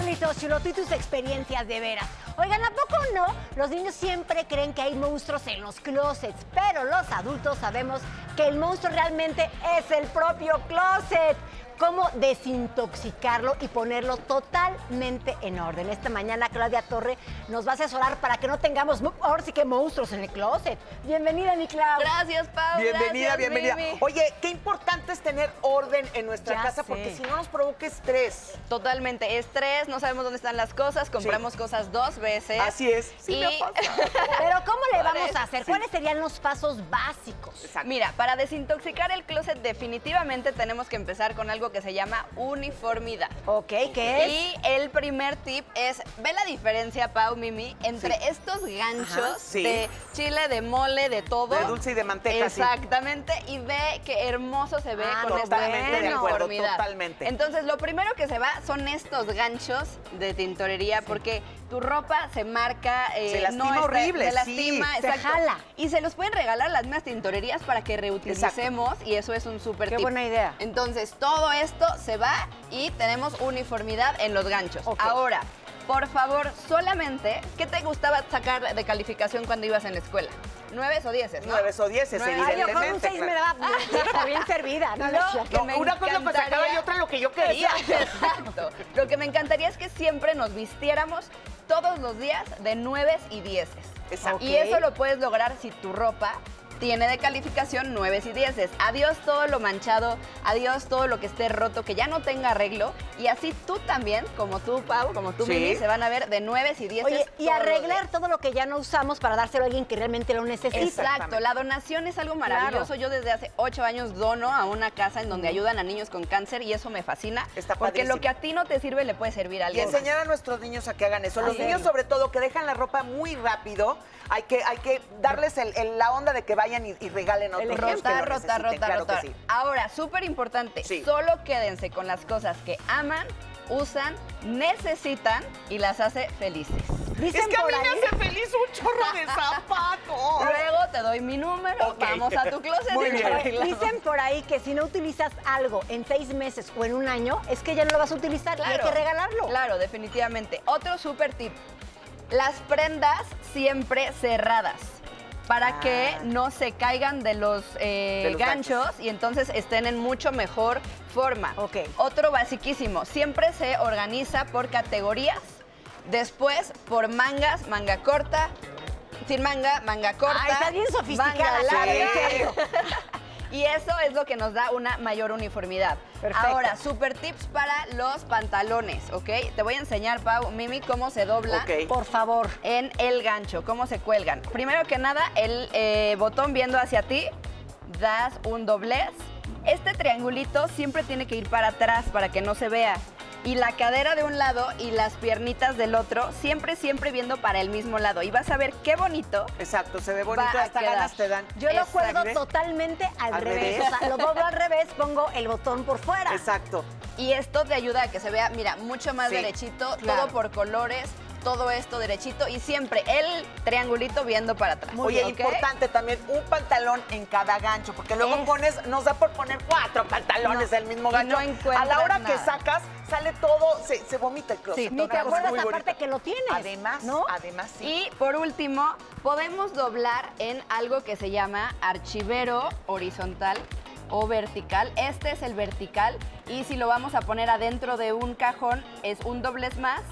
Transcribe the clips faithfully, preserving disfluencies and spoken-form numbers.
Carlitos Chulo, tú y tus experiencias de veras. Oigan, ¿a poco no? Los niños siempre creen que hay monstruos en los closets, pero los adultos sabemos que el monstruo realmente es el propio closet. Cómo desintoxicarlo y ponerlo totalmente en orden. Esta mañana Claudia Torre nos va a asesorar para que no tengamos, ahora sí que monstruos en el closet. Bienvenida, mi Clau. Gracias, Pau. Bienvenida, gracias, bienvenida. Mimi. Oye, qué importante es tener orden en nuestra ya casa, sé. Porque si no nos provoca estrés. Totalmente, estrés, no sabemos dónde están las cosas, compramos sí. cosas dos veces. Así es. Sí, y... me pasa. Pero ¿cómo le vamos a hacer? Sí. ¿Cuáles serían los pasos básicos? Exacto. Mira, para desintoxicar el closet definitivamente tenemos que empezar con algo que se llama uniformidad. Ok, ¿qué es? Y el primer tip es, ve la diferencia, Pau, Mimi, entre sí. estos ganchos Ajá, sí. de chile, de mole, de todo. De dulce y de manteca. Exactamente, sí. y ve qué hermoso se ve ah, con esta uniformidad. Totalmente. Entonces, lo primero que se va son estos ganchos de tintorería, sí. porque tu ropa se marca. Eh, se lastima no horrible. Se lastima, sí, se jala. Y se los pueden regalar las mismas tintorerías para que reutilicemos, exacto. y eso es un súper tip. Qué buena idea. Entonces, todo esto se va y tenemos uniformidad en los ganchos. Okay. Ahora, por favor, solamente, ¿qué te gustaba sacar de calificación cuando ibas en la escuela? Nueves o dieces, ¿no? Nueves o dieces, evidentemente. Ay, yo con un seis me daba ah, bien servida. No, no, no una cosa me sacaba y otra lo que yo quería. Exacto. Lo que me encantaría es que siempre nos vistiéramos todos los días de nueves y dieces. Exacto. Okay. Y eso lo puedes lograr si tu ropa tiene de calificación nueves y dieces. Adiós todo lo manchado, adiós todo lo que esté roto, que ya no tenga arreglo. Y así tú también, como tú, Pau, como tú, ¿sí? Mimi, se van a ver de nueves y dieces. Oye, y arreglar todo lo que ya no usamos para dárselo a alguien que realmente lo necesita. Exacto, la donación es algo maravilloso. Claro. Yo desde hace ocho años dono a una casa en donde ayudan a niños con cáncer y eso me fascina. Está porque padrísimo. Lo que a ti no te sirve le puede servir a alguien. Y enseñar a nuestros niños a que hagan eso. Los Ay, niños, sobre todo, que dejan la ropa muy rápido, hay que, hay que darles el, el, la onda de que vaya Y, y regalen otro. Rotar, rotar, rotar, claro rotar. Sí. Ahora, súper importante, sí. solo quédense con las cosas que aman, usan, necesitan y las hace felices. Dicen es que a mí me hace feliz un chorro de zapatos. Luego te doy mi número, okay. vamos a tu closet. Muy bien. Dicen por ahí que si no utilizas algo en seis meses o en un año, es que ya no lo vas a utilizar, claro, y hay que regalarlo. Claro, definitivamente. Otro súper tip, las prendas siempre cerradas, para ah. que no se caigan de los, eh, de los ganchos, ganchos y entonces estén en mucho mejor forma. Okay. Otro basiquísimo, siempre se organiza por categorías, después por mangas, manga corta, sin manga, manga corta. Ah, está bien sofisticada. Manga larga. Sí. Y eso es lo que nos da una mayor uniformidad. Perfecto. Ahora, super tips para los pantalones, ¿ok? Te voy a enseñar, Pau, Mimi, cómo se dobla, okay. por favor, en el gancho, cómo se cuelgan. Primero que nada, el eh, botón viendo hacia ti, das un doblez. Este triangulito siempre tiene que ir para atrás para que no se vea. Y la cadera de un lado y las piernitas del otro, siempre, siempre viendo para el mismo lado. Y vas a ver qué bonito. Exacto, se ve bonito, hasta ganas te dan. Yo lo juego totalmente al, al revés. revés. O sea, lo doblo al revés, pongo el botón por fuera. Exacto. Y esto te ayuda a que se vea, mira, mucho más sí, derechito, claro. todo por colores. Todo esto derechito y siempre el triangulito viendo para atrás. Muy Oye, bien, ¿okay? importante también un pantalón en cada gancho, porque luego es... pones, nos da por poner cuatro pantalones del no, mismo gancho. No encuentras a la hora nada. Que sacas, sale todo, se, se vomita el closet. Sí, ni te acuerdas aparte bonita. Que lo tienes. Además, ¿no? Además, sí. Y por último, podemos doblar en algo que se llama archivero horizontal o vertical. Este es el vertical y si lo vamos a poner adentro de un cajón, es un doblez más.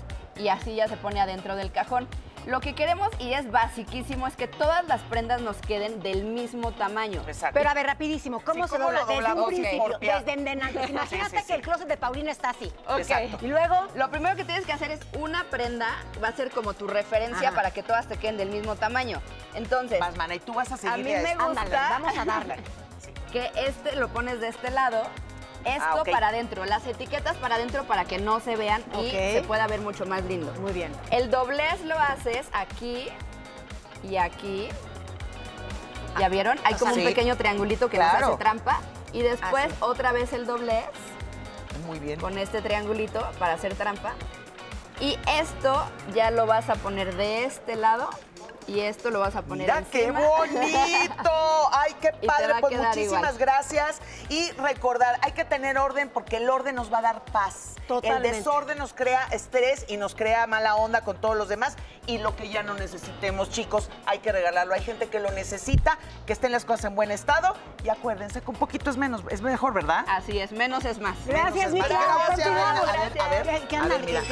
Y así ya se pone adentro del cajón. Lo que queremos, y es basiquísimo, es que todas las prendas nos queden del mismo tamaño. Exacto. Pero a ver, rapidísimo, ¿cómo sí, se ¿cómo dobla? Desde dobla? un okay. principio, desde endenante. Imagínate sí, sí, sí. que el closet de Paulina está así. Okay. Exacto. Y luego, lo primero que tienes que hacer es una prenda, va a ser como tu referencia Ajá. para que todas te queden del mismo tamaño. Entonces... Vas, mana, y tú vas a seguir. A mí me gusta... Ándale, vamos a darle. sí. Que este lo pones de este lado... Esto ah, okay. para adentro, las etiquetas para adentro para que no se vean okay. y se pueda ver mucho más lindo. Muy bien. El doblez lo haces aquí y aquí. ¿Ya vieron? Hay o como sea, un sí. pequeño triangulito que claro. nos hace trampa. Y después Así. otra vez el doblez. Muy bien. Con este triangulito para hacer trampa. Y esto ya lo vas a poner de este lado. Y esto lo vas a poner Mira encima. ¡Qué bonito! ¡Ay, qué padre! Pues muchísimas igual. gracias. y recordar, hay que tener orden porque el orden nos va a dar paz. Totalmente. El desorden nos crea estrés y nos crea mala onda con todos los demás, y lo que ya no necesitemos, chicos, hay que regalarlo. Hay gente que lo necesita, que estén las cosas en buen estado, y acuérdense que un poquito es menos, es mejor, ¿verdad? Así es, menos es más. Gracias, mi Clau. Continuamos. A ver, a ver, a ver, mira,